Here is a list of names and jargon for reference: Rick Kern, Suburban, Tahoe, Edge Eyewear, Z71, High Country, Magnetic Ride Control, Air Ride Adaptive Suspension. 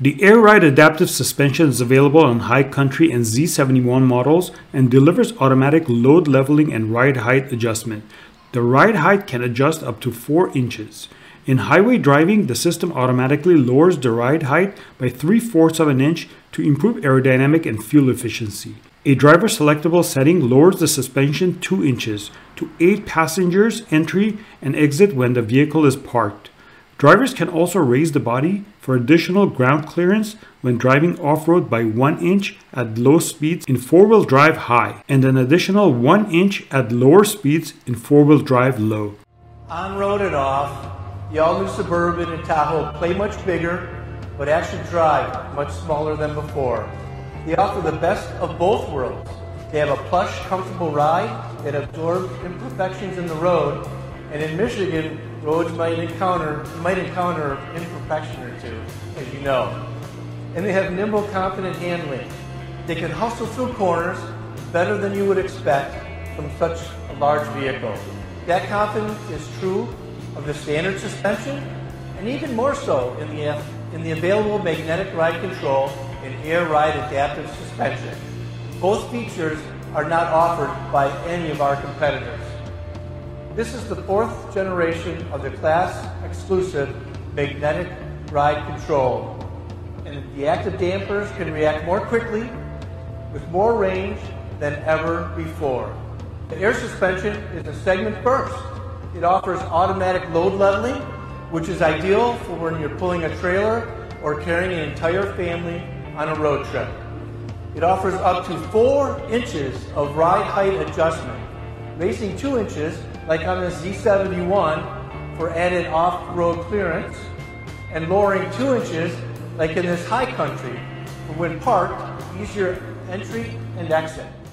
The Air Ride Adaptive Suspension is available on High Country and Z71 models and delivers automatic load leveling and ride height adjustment. The ride height can adjust up to 4 inches. In highway driving, the system automatically lowers the ride height by 3/4 of an inch to improve aerodynamic and fuel efficiency. A driver selectable setting lowers the suspension 2 inches to aid passengers' entry and exit when the vehicle is parked. Drivers can also raise the body for additional ground clearance when driving off-road by 1 inch at low speeds in four-wheel drive high and an additional 1 inch at lower speeds in four-wheel drive low. On-road and off, y'all new Suburban and Tahoe play much bigger, but actually drive much smaller than before. They offer the best of both worlds. They have a plush, comfortable ride that absorbs imperfections in the road, and in Michigan, roads might encounter an imperfection or two, as you know. And they have nimble, confident handling. They can hustle through corners better than you would expect from such a large vehicle. That confidence is true of the standard suspension, and even more so in the available Magnetic Ride Control and Air Ride Adaptive Suspension. Both features are not offered by any of our competitors. This is the 4th generation of the class-exclusive Magnetic Ride Control, and the active dampers can react more quickly with more range than ever before. The air suspension is a segment burst. It offers automatic load leveling, which is ideal for when you're pulling a trailer or carrying an entire family on a road trip. It offers up to 4 inches of ride height adjustment, raising 2 inches like on the Z71 for added off-road clearance, and lowering 2 inches like in this High Country for when parked, easier entry and exit.